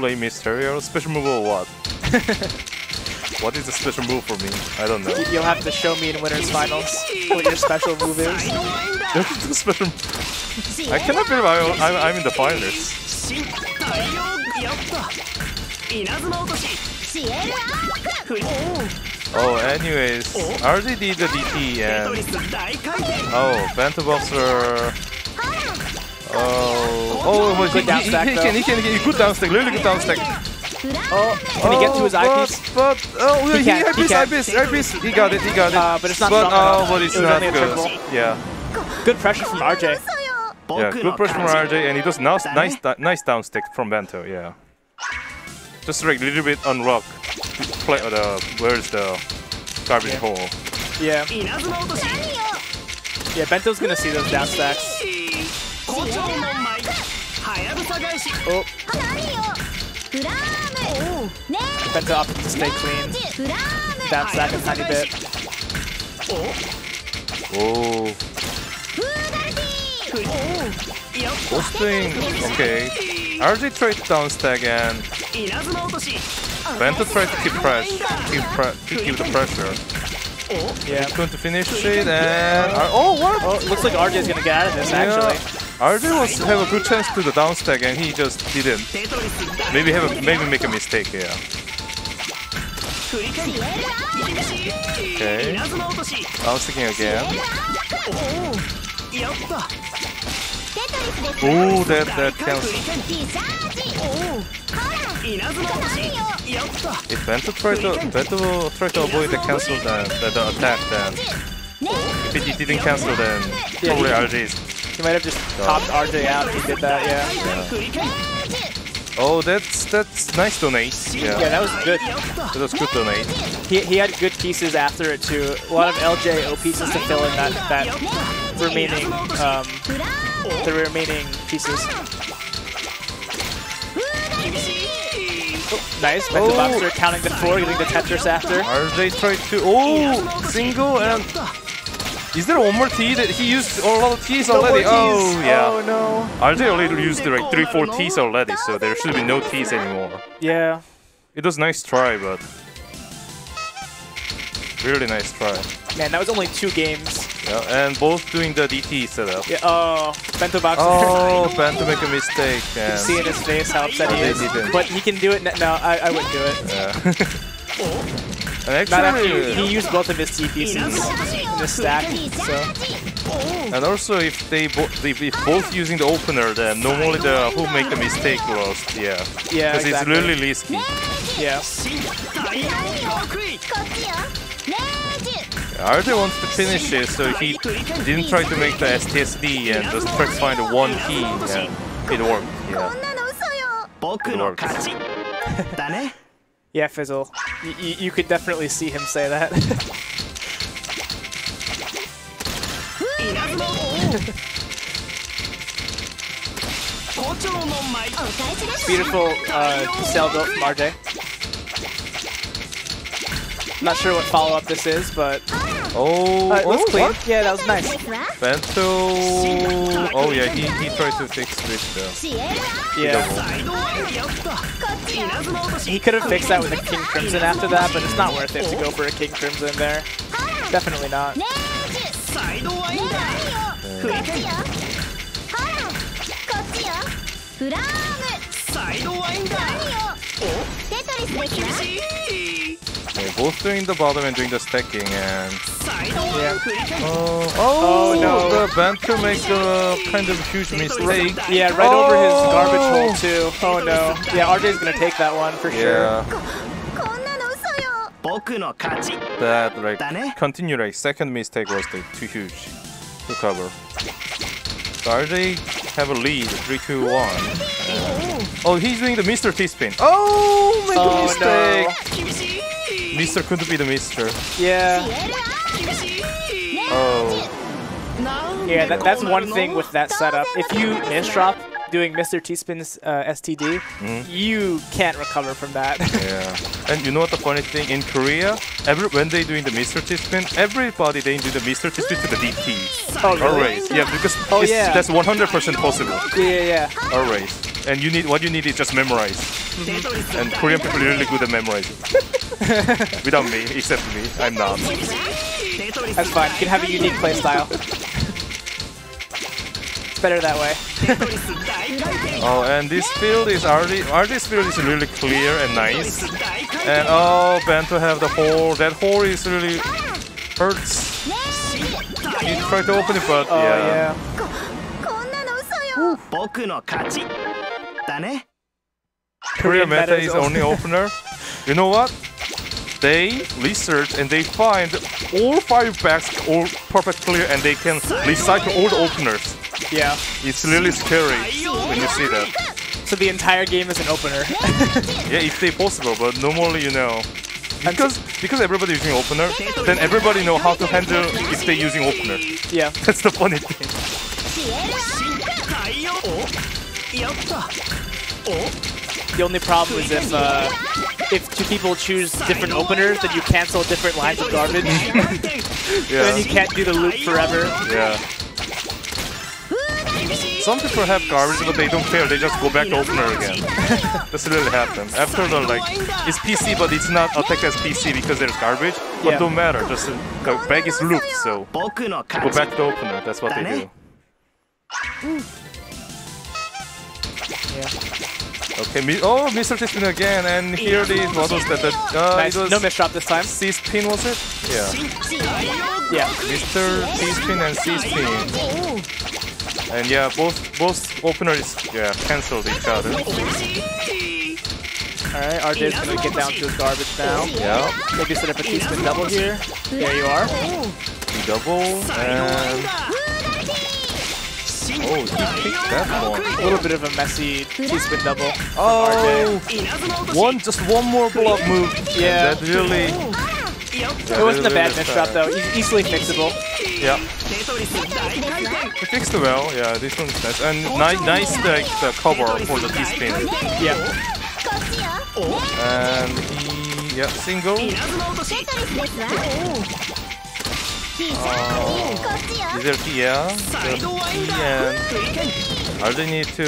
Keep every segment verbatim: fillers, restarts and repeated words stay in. play Mysterio? Special move or what? What is a special move for me? I don't know. You'll have to show me in Winners Finals what your special move is. Special I cannot believe I, I'm, I'm in the finals. Oh, anyways, R J did the D T and... Oh, Bentoboxer... Oh, oh, oh he, down stack, he, he, can, he can, he can, good down stack, really good down stack. Oh, can oh, he get to his eyepiece? But, but, oh, he, he, he eyepiece, eyepiece, eyepiece, he got it, he got it. Uh, but it's not but, oh, but it's it not good. Yeah. Good pressure from R J. Yeah, good pressure from R J, and he does nice, nice, nice down stack from Bento, yeah. Just like a little bit on rock. Play, uh, where's the garbage yeah. hole? Yeah. Yeah, Bento's gonna see those down stacks. Oh. Bento opted to stay clean. Down stack a tiny bit. Oh. Ghosting. Okay. R J tried to down stack and Bento tried to keep press, keep, pre to keep the pressure. Yeah, I'm going to finish it and... Oh, what? Oh, looks like R J's going to get out of this, yeah. actually. R J was have a good chance to the down stack and he just didn't. Maybe have a, maybe make a mistake here. Yeah. Okay. Down sticking again. Ooh, that, that cancel. If Bento try to, Bento will try to avoid the cancel then, the, the attack then. If he didn't cancel then, yeah, probably R J's. He might have just popped R J out if he did that, yeah. yeah. Oh, that's that's nice donate. Yeah, yeah that was good. That was good donate. He, he had good pieces after it too. A lot of L J O pieces to fill in that, that remaining, um, the remaining pieces. Nice, Bentoboxer oh. counting the four, getting the Tetris after. R J tried to... Oh! Single and... Is there one more T that he used a lot of T's already? Oh, yeah. Oh, no. R J already used like three four T's already, so there should be no T's anymore. Yeah. It was a nice try, but... Really nice try. Man, that was only two games. Yeah, and both doing the D T setup. Yeah, oh, Bentoboxer. Oh, Bento make a mistake. You can see in his face how upset he is. Didn't. But he can do it. No, I, I wouldn't do it. Yeah. And actually, not actually, he used both of his T pieces in the stack. So. And also, if they both if both using the opener, then normally the who make the mistake lost. Yeah. Yeah. Because exactly. it's really risky. Yeah. R J wants to finish it, so he didn't try to make the S T S D and just tried to find the one key, and it worked. Yeah, it worked. Yeah, Fizzle. Y y you could definitely see him say that. Beautiful uh, cell built from R J. Not sure what follow-up this is, but... Oh, uh, oh clean. What? Yeah, that was nice. Bento... Oh yeah, he, he tried to fix this though. Yeah. He could have fixed that with a King Crimson after that, but it's not worth it to go for a King Crimson there. Definitely not. Okay. Okay, both doing the bottom and doing the stacking and... Yeah. Oh, oh, oh no, the Bento makes a kind of huge mistake. Yeah, right oh. over his garbage hole too. Oh no. Yeah, R J's gonna take that one for yeah. sure. That like, continue like, second mistake was like, too huge to cover. So R J have a lead, three two one. And... Oh, he's doing the Mister T-Spin. Oh, make oh, a mistake! No. Mister couldn't be the Mister. Yeah. Oh. Yeah, that, that's one thing with that setup. If you misdrop doing Mister T-Spin's uh, S T D, mm-hmm. you can't recover from that. Yeah. And you know what the funny thing? In Korea, every, when they're doing the Mister T-Spin, everybody, they do the Mister T-Spin to the D T. Oh, really? Always. Yeah, because oh, it's, yeah. that's one hundred percent possible. Yeah, yeah, yeah. Always. And you need, what you need is just memorize. Mm-hmm. And Korean people are really good at memorizing. Without me, except me, I'm not. That's fine. You can have a unique playstyle. It's better that way. Oh, and this field is already. R J's field is really clear and nice. And oh, Bento have the hole. That hole is really hurts. You try to open it, but oh, yeah. yeah. Korean meta is only opener. You know what? They research and they find all five packs all perfect clear, and they can recycle all the openers. Yeah. It's really scary when you see that. So the entire game is an opener. Yeah, if they possible, but normally, you know. Because because everybody using opener, then everybody know how to handle if they using opener. Yeah. That's the funny thing. The only problem is if uh, if two people choose different openers, then you cancel different lines of garbage. Yeah. Then you can't do the loop forever. Yeah. Some people have garbage, but they don't care. They just go back to opener again. That's really happened. After the like, it's P C, but it's not attacked as P C because there's garbage. But yeah. Don't matter. Just the bag is looped, so go back to opener. That's what they do. Yeah. Okay. Oh, Mister T-Spin again, and here the models that the uh, nice. It was no misdrop this time. C-Spin was it? Yeah. Yeah. Mister T-Spin and C-Spin. And yeah, both both openers yeah cancelled each other. Alright, R J's gonna get down to his garbage now. Yeah. Maybe set up a T-Spin double here. There you are. Double and oh, he picked that one. A little bit of a messy T-Spin double. Oh, R J. One just one more block move. Yeah. That really that it wasn't really a bad misdrop though. E easily fixable. Yeah. He fixed it well, yeah, this one's nice. And ni nice like, the cover for the T-Spin. Yeah. And he... yeah, single. Uh, is there P? Yeah. And I need to...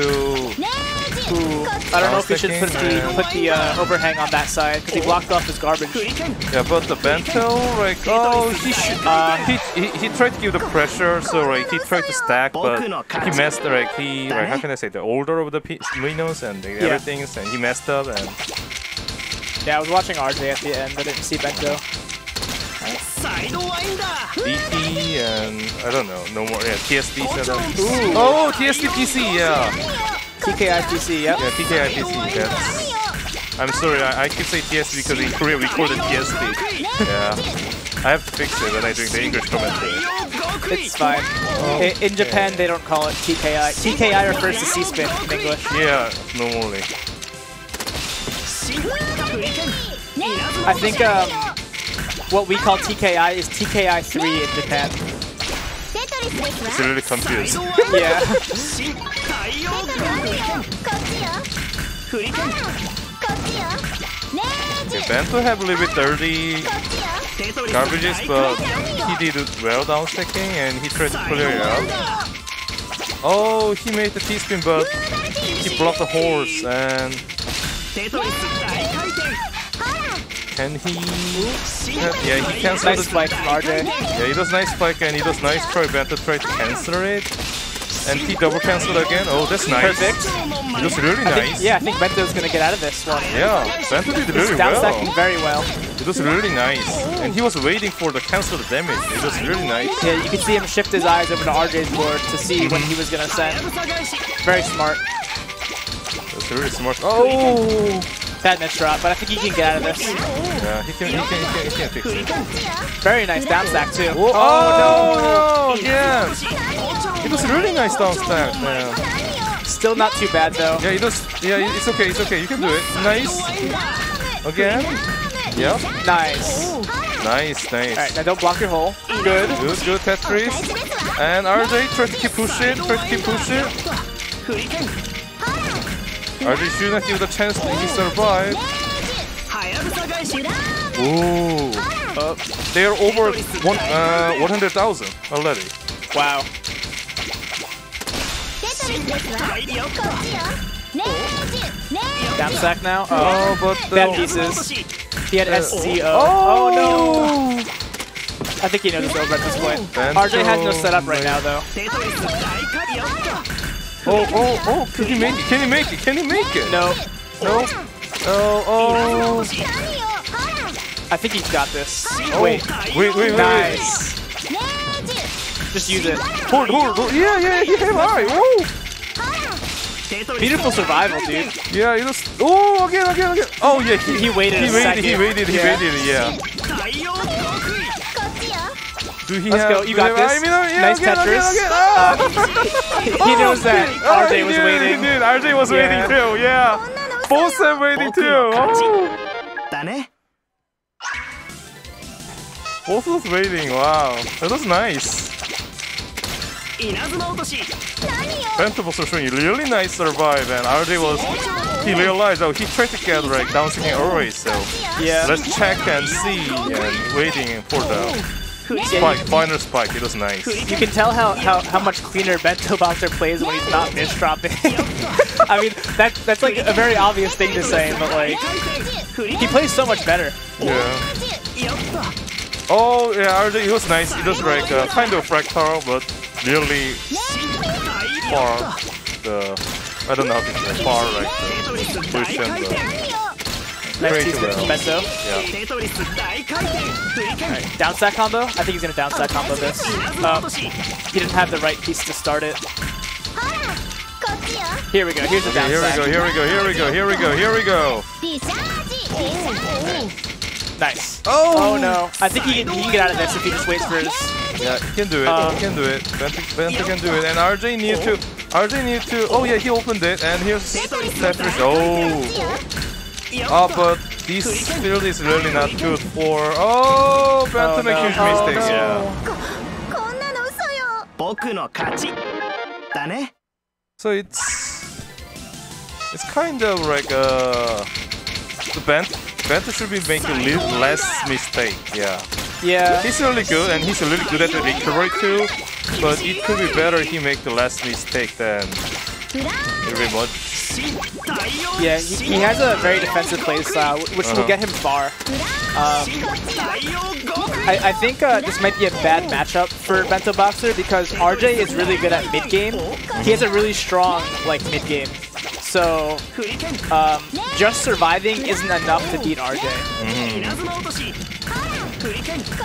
Ooh. I don't know if we should put the, put the uh, overhang on that side, because he blocked off his garbage. Yeah, but the Bento, like, oh, he should... Uh, he, he, he tried to give the pressure, so, like, he tried to stack, but he messed, like, he... Like, how can I say, the order of the Minos and the, yeah. everything, and he messed up, and... Yeah, I was watching R J at the end, but I didn't see Bento. D T and... I don't know, no more, yeah, T S P setup. Ooh. Oh, T S P P C, yeah! T K I P C, yep. Yeah, T K I P C, yes. I'm sorry, I, I keep saying T S because in Korea we call it T S P. Yeah. I have to fix it when I do the English commentary. It's fine. Oh, in, in Japan, yeah. They don't call it T K I. T K I refers to C-Spin in English. Yeah, normally. I think um, what we call T K I is T K I three in Japan. It's really confused. Yeah. Okay, Bento have a little bit dirty garbages, but he did well down stacking and he tried to clear it out. Oh, he made the T-Spin, but he blocked the horse and... And he... Uh, yeah, he cancelled nice the spike from R J. Yeah, he does nice spike and he does nice try. Bento tried to cancel it. And he double cancelled again. Oh, that's nice. Perfect. It was really I nice. Think, yeah, I think Bento's gonna get out of this one. Yeah, Bento did really well. He's downstacking very well. It was really nice. And he was waiting for the cancelled damage. It was really nice. Yeah, you could see him shift his eyes over to R J's board to see when he was gonna send. Very smart. That's really smart. Oh! Bad misdrop, but I think he can get out of this. Yeah, he can, he can, he can, he can fix it. Very nice downstack too. Whoa. Oh, oh no! Yeah! It was really nice downstack. Yeah. Still not too bad though. Yeah, it was, yeah, it's okay, it's okay, you can do it. Nice. Again. Yep. Nice. Nice, nice. Alright, now don't block your hole. Good. Good, good, Tetris. And R J, try to keep pushing, try to keep pushing. R J should not give the chance that he survived. Ooh. Uh, they are over one, uh, one hundred thousand already. Wow. Down sack now. Oh, but the bad pieces. He had S Z O. Oh, oh no! I think he knows it's over at this point. Bento. R J has no setup right now though. Oh, oh, oh! Can he make it? Can he make it? Can he make it? No. No. Oh, oh! I think he's got this. Oh. Wait. Wait, wait, nice. Wait. Nice. Just use it. Hold, hold, hold. Yeah, yeah, yeah. Alright. Woo! Beautiful survival, dude. Yeah, you just. Oh, again, again, again. Oh, yeah. He, he waited. He waited. He waited. He yeah. waited. Yeah. Do he Let's have, go. You got this. I mean, yeah, nice again, Tetris. Again, again. Oh. Um, he, he knows that. Oh, R J was waiting. He did. R J was yeah. waiting too. Yeah. Both are waiting too. Oh. Both was waiting. Wow. That was nice. Bentoboxer showing really nice survive, and R J was, he realized, oh, he tried to get like down singing always, so yeah. Let's check and see, and waiting for the spike, final spike, it was nice. You can tell how, how, how much cleaner Bentoboxer plays when he's not misdropping. I mean, that, that's like a very obvious thing to say, but like, he plays so much better. Yeah. Oh, yeah, R J, it was nice, it was like uh, kind of fractal, but really far the I don't know how to say far like the push and the nice Benzo. Yeah. Right. Down stack combo? I think he's gonna down stack combo this. Um, he didn't have the right piece to start it. Here we go, here's the down stack. Okay, here we go, here we go, here we go, here we go, here we go. Nice. Oh, oh no. I think he can, he can get out of this if he just waits for his. Yeah, he can do it. Um, he can do it. Bento can do it. And R J need to. R J need to. Oh yeah, he opened it. And here's Tetris. Oh. Ah, oh, but this field is really not good for. Oh, Bento oh, make no. huge mistakes. Oh, no. Yeah. So it's it's kind of like uh the Bento Bento should be making less mistake. Yeah. Yeah, he's really good, and he's really good at the recovery too. But it could be better he make the last mistake than every mod. Yeah, he, he has a very defensive play style, which uh-huh. will get him far. Um, I, I think uh, this might be a bad matchup for Bentoboxer because R J is really good at mid game. Mm-hmm. He has a really strong like mid game. So, um, just surviving isn't enough to beat R J. Mm-hmm.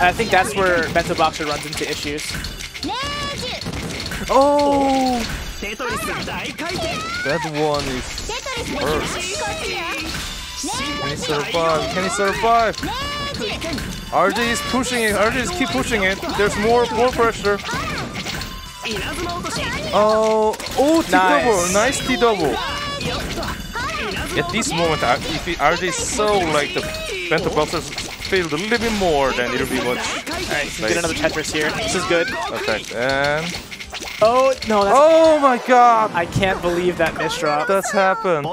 I think that's where Bentoboxer runs into issues. Oh! That one is hurt. Can he survive? Can he survive? R J is pushing it. R J is keep pushing it. There's more, more pressure. Oh! Oh! T-double! Nice T-double! At this moment, R J is so like the Bentoboxer's failed a little bit more than it'll be much. Alright, nice. Get another Tetris here. This is good. Okay, and... Oh, no, that's... Oh my god! I can't believe that misdrop. That's happened.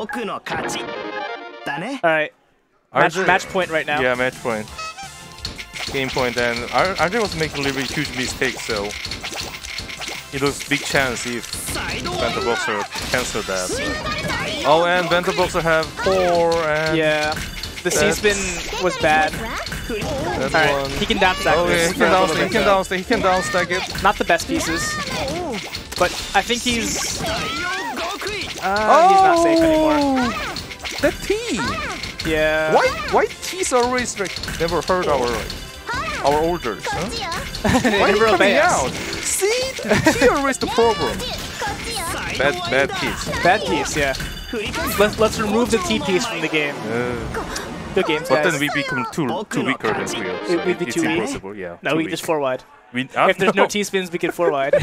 Alright. Match, match point right now. Yeah, match point. Game point, and R J was making a little bit huge mistake, so... It was a big chance if Bentoboxer canceled that. So. Oh, and Bentoboxer have four, and... Yeah. The C-Spin was bad. Alright, he can down stack this. He can down stack. He can down stack it. Not the best pieces, but I think he's. Uh, oh, he's not safe anymore. The T. Yeah. Why? Why T's always like never heard our our orders? Huh? Why are you coming out? See, T always the problem. Bad, bad piece. Bad piece. Yeah. Let's let's remove the T piece from the game. Uh. Good games, but guys. Then we become too too weaker than we are. So We'd be it's too impossible. Weak. Yeah. No, we weak. Just four wide. We, uh, if there's no, no T spins, we can four wide.